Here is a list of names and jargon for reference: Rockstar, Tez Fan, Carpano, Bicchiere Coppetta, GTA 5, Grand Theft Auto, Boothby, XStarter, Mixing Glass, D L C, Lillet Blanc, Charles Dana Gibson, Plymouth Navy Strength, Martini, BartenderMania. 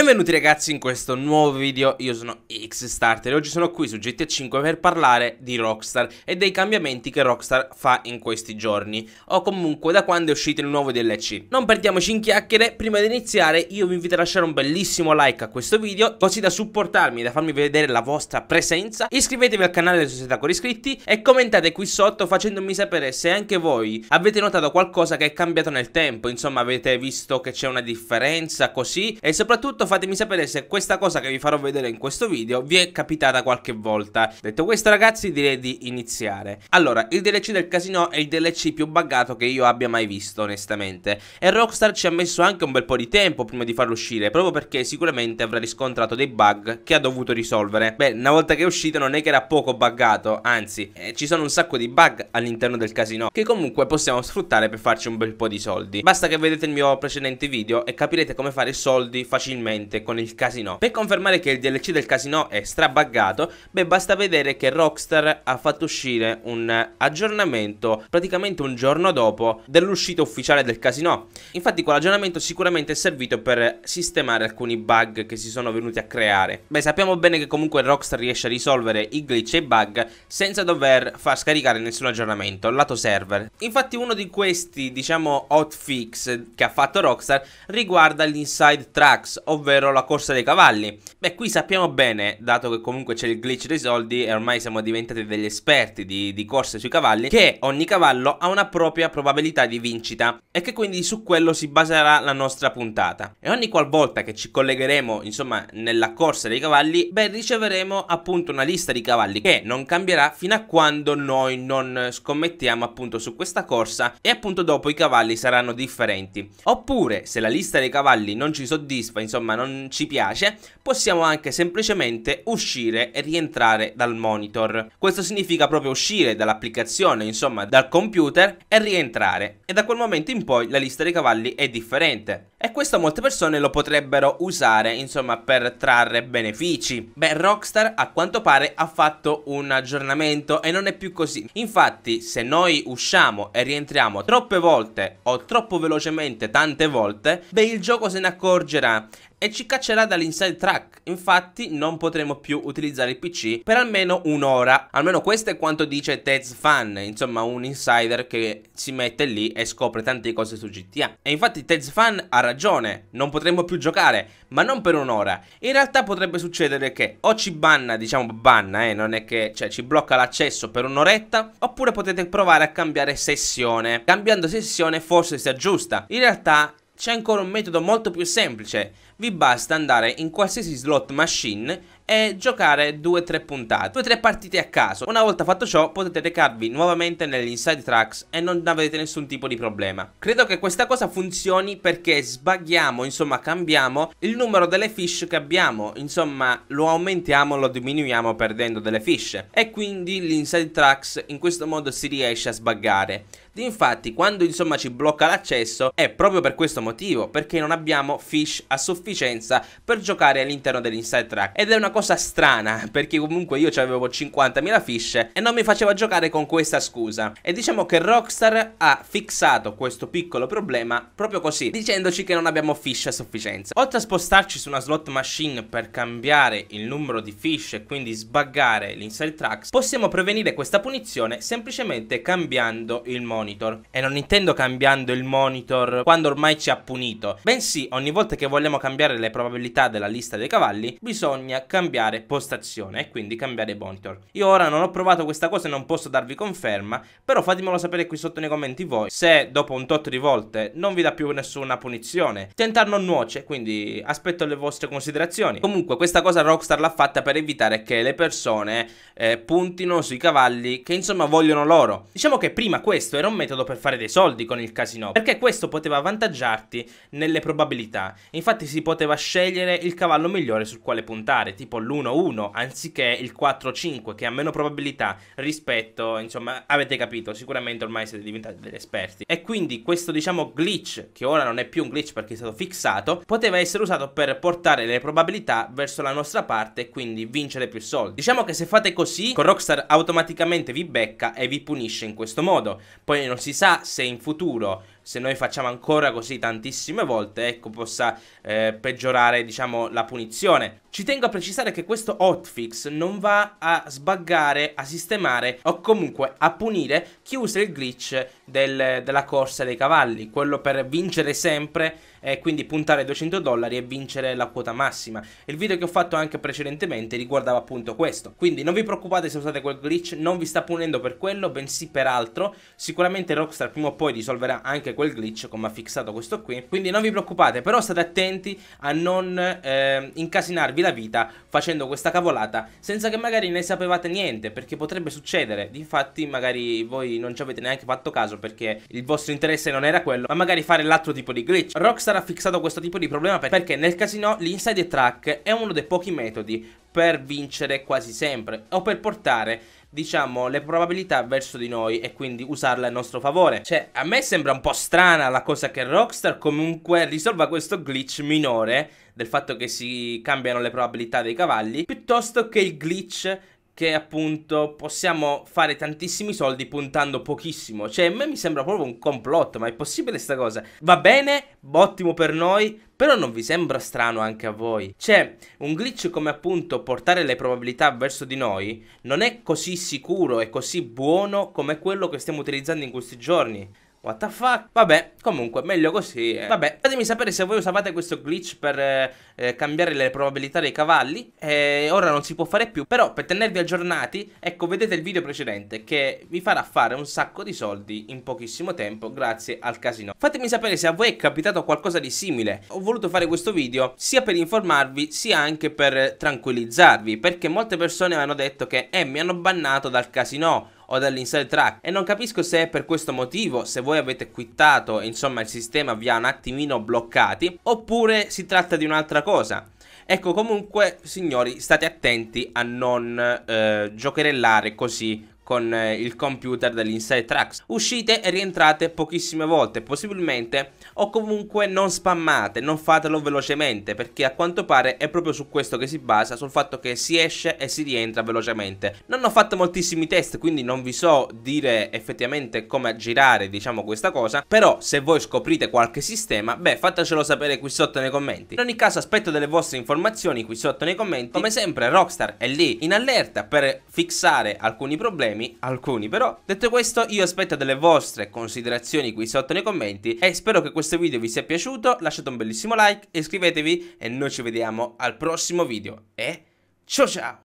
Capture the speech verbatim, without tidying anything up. Benvenuti ragazzi in questo nuovo video, io sono XStarter e oggi sono qui su GTA cinque per parlare di Rockstar e dei cambiamenti che Rockstar fa in questi giorni, o comunque da quando è uscito il nuovo D L C. Non perdiamoci in chiacchiere, prima di iniziare io vi invito a lasciare un bellissimo like a questo video, così da supportarmi, da farmi vedere la vostra presenza. Iscrivetevi al canale se siete ancora iscritti e commentate qui sotto facendomi sapere se anche voi avete notato qualcosa che è cambiato nel tempo, insomma avete visto che c'è una differenza così, e soprattutto fatemi sapere se questa cosa che vi farò vedere in questo video vi è capitata qualche volta. Detto questo ragazzi, direi di iniziare. Allora, il D L C del casino è il D L C più buggato che io abbia mai visto onestamente, e Rockstar ci ha messo anche un bel po' di tempo prima di farlo uscire, proprio perché sicuramente avrà riscontrato dei bug che ha dovuto risolvere. Beh, una volta che è uscito non è che era poco buggato, anzi eh, ci sono un sacco di bug all'interno del casino che comunque possiamo sfruttare per farci un bel po' di soldi. Basta che vedete il mio precedente video e capirete come fare soldi facilmente con il casino. Per confermare che il D L C del casino è strabuggato, beh, basta vedere che Rockstar ha fatto uscire un aggiornamento praticamente un giorno dopo dell'uscita ufficiale del casino. Infatti quell'aggiornamento sicuramente è servito per sistemare alcuni bug che si sono venuti a creare. Beh, sappiamo bene che comunque Rockstar riesce a risolvere i glitch e i bug senza dover far scaricare nessun aggiornamento lato server. Infatti uno di questi, diciamo, hotfix che ha fatto Rockstar riguarda l'Inside Tracks, ovvero la corsa dei cavalli. Beh, qui sappiamo bene, dato che comunque c'è il glitch dei soldi e ormai siamo diventati degli esperti di, di corse sui cavalli, che ogni cavallo ha una propria probabilità di vincita e che quindi su quello si baserà la nostra puntata, e ogni qualvolta che ci collegheremo insomma nella corsa dei cavalli, beh, riceveremo appunto una lista di cavalli che non cambierà fino a quando noi non scommettiamo appunto su questa corsa, e appunto dopo i cavalli saranno differenti. Oppure se la lista dei cavalli non ci soddisfa, insomma ma non ci piace, possiamo anche semplicemente uscire e rientrare dal monitor. Questo significa proprio uscire dall'applicazione, insomma dal computer, e rientrare, e da quel momento in poi la lista dei cavalli è differente. E questo molte persone lo potrebbero usare insomma per trarre benefici. Beh, Rockstar a quanto pare ha fatto un aggiornamento e non è più così. Infatti se noi usciamo e rientriamo troppe volte o troppo velocemente tante volte, beh, il gioco se ne accorgerà e ci caccerà dall'Inside Track. Infatti non potremo più utilizzare il P C per almeno un'ora. Almeno questo è quanto dice Tez Fan, insomma un insider che si mette lì e scopre tante cose su G T A. E infatti Tez Fan ha ragione, non potremo più giocare, ma non per un'ora. In realtà potrebbe succedere che o ci banna, diciamo banna, eh, non è che, cioè, ci blocca l'accesso per un'oretta, oppure potete provare a cambiare sessione. Cambiando sessione forse si aggiusta. In realtà c'è ancora un metodo molto più semplice, vi basta andare in qualsiasi slot machine e giocare due tre puntate, due tre partite a caso. Una volta fatto ciò potete recarvi nuovamente nell'Inside Tracks e non avete nessun tipo di problema. Credo che questa cosa funzioni perché sbagliamo, insomma cambiamo il numero delle fish che abbiamo, insomma lo aumentiamo, lo diminuiamo perdendo delle fish, e quindi l'Inside Tracks in questo modo si riesce a sbaggare. Infatti quando insomma ci blocca l'accesso è proprio per questo motivo, perché non abbiamo fish a sufficienza per giocare all'interno dell'Inside Track. Ed è una cosa cosa strana, perché comunque io avevo cinquantamila fish e non mi faceva giocare con questa scusa. E diciamo che Rockstar ha fissato questo piccolo problema proprio così, dicendoci che non abbiamo fish a sufficienza. Oltre a spostarci su una slot machine per cambiare il numero di fish e quindi sbuggare l'Inside Tracks, possiamo prevenire questa punizione semplicemente cambiando il monitor. E non intendo cambiando il monitor quando ormai ci ha punito, bensì ogni volta che vogliamo cambiare le probabilità della lista dei cavalli bisogna cambiare cambiare postazione e quindi cambiare monitor. Io ora non ho provato questa cosa e non posso darvi conferma, però fatemelo sapere qui sotto nei commenti voi se dopo un tot di volte non vi dà più nessuna punizione. Tentar non nuoce, quindi aspetto le vostre considerazioni. Comunque questa cosa Rockstar l'ha fatta per evitare che le persone eh, puntino sui cavalli che insomma vogliono loro. Diciamo che prima questo era un metodo per fare dei soldi con il casino, perché questo poteva avvantaggiarti nelle probabilità. Infatti si poteva scegliere il cavallo migliore sul quale puntare, tipo l'uno uno anziché il quattro cinque che ha meno probabilità rispetto, insomma avete capito, sicuramente ormai siete diventati degli esperti. E quindi questo, diciamo, glitch, che ora non è più un glitch perché è stato fissato, poteva essere usato per portare le probabilità verso la nostra parte e quindi vincere più soldi. Diciamo che se fate così con Rockstar automaticamente vi becca e vi punisce in questo modo. Poi non si sa se in futuro se noi facciamo ancora così tantissime volte, ecco, possa eh, peggiorare, diciamo, la punizione. Ci tengo a precisare che questo hotfix non va a sbuggare, a sistemare o comunque a punire chi usa il glitch del, della corsa dei cavalli, quello per vincere sempre e eh, quindi puntare duecento dollari e vincere la quota massima. Il video che ho fatto anche precedentemente riguardava appunto questo, quindi non vi preoccupate se usate quel glitch, non vi sta punendo per quello, bensì per altro. Sicuramente Rockstar prima o poi risolverà anche quel glitch come ha fissato questo qui, quindi non vi preoccupate, però state attenti a non eh, incasinarvi la vita facendo questa cavolata senza che magari ne sapevate niente, perché potrebbe succedere. Difatti magari voi non ci avete neanche fatto caso perché il vostro interesse non era quello, ma magari fare l'altro tipo di glitch. Rockstar ha fissato questo tipo di problema perché nel casino l'inside track è uno dei pochi metodi per vincere quasi sempre o per portare, diciamo, le probabilità verso di noi e quindi usarla a nostro favore. Cioè, a me sembra un po' strana la cosa che Rockstar comunque risolva questo glitch minore del fatto che si cambiano le probabilità dei cavalli, piuttosto che il glitch che appunto possiamo fare tantissimi soldi puntando pochissimo. Cioè, a me mi sembra proprio un complotto, ma è possibile sta cosa? Va bene, ottimo per noi, però non vi sembra strano anche a voi? Cioè, un glitch come appunto portare le probabilità verso di noi non è così sicuro e così buono come quello che stiamo utilizzando in questi giorni. What the fuck? Vabbè, comunque, meglio così, eh. Vabbè, fatemi sapere se voi usavate questo glitch per eh, cambiare le probabilità dei cavalli. eh, Ora non si può fare più, però per tenervi aggiornati, ecco, vedete il video precedente che vi farà fare un sacco di soldi in pochissimo tempo grazie al casino. Fatemi sapere se a voi è capitato qualcosa di simile. Ho voluto fare questo video sia per informarvi sia anche per tranquillizzarvi, perché molte persone mi hanno detto che eh, mi hanno bannato dal casino o dall'inside track, e non capisco se è per questo motivo, se voi avete quittato, insomma il sistema vi ha un attimino bloccati, oppure si tratta di un'altra cosa. Ecco, comunque signori, state attenti a non eh, giocherellare così con eh, il computer dell'inside track. Uscite e rientrate pochissime volte possibilmente, o comunque non spammate, non fatelo velocemente, perché a quanto pare è proprio su questo che si basa, sul fatto che si esce e si rientra velocemente. Non ho fatto moltissimi test, quindi non vi so dire effettivamente come aggirare, diciamo, questa cosa, però se voi scoprite qualche sistema, beh, fatecelo sapere qui sotto nei commenti. In ogni caso aspetto delle vostre informazioni qui sotto nei commenti. Come sempre Rockstar è lì in allerta per fixare alcuni problemi, alcuni però. Detto questo, io aspetto delle vostre considerazioni qui sotto nei commenti e spero che questo video vi sia piaciuto. Lasciate un bellissimo like, iscrivetevi e noi ci vediamo al prossimo video e ciao ciao!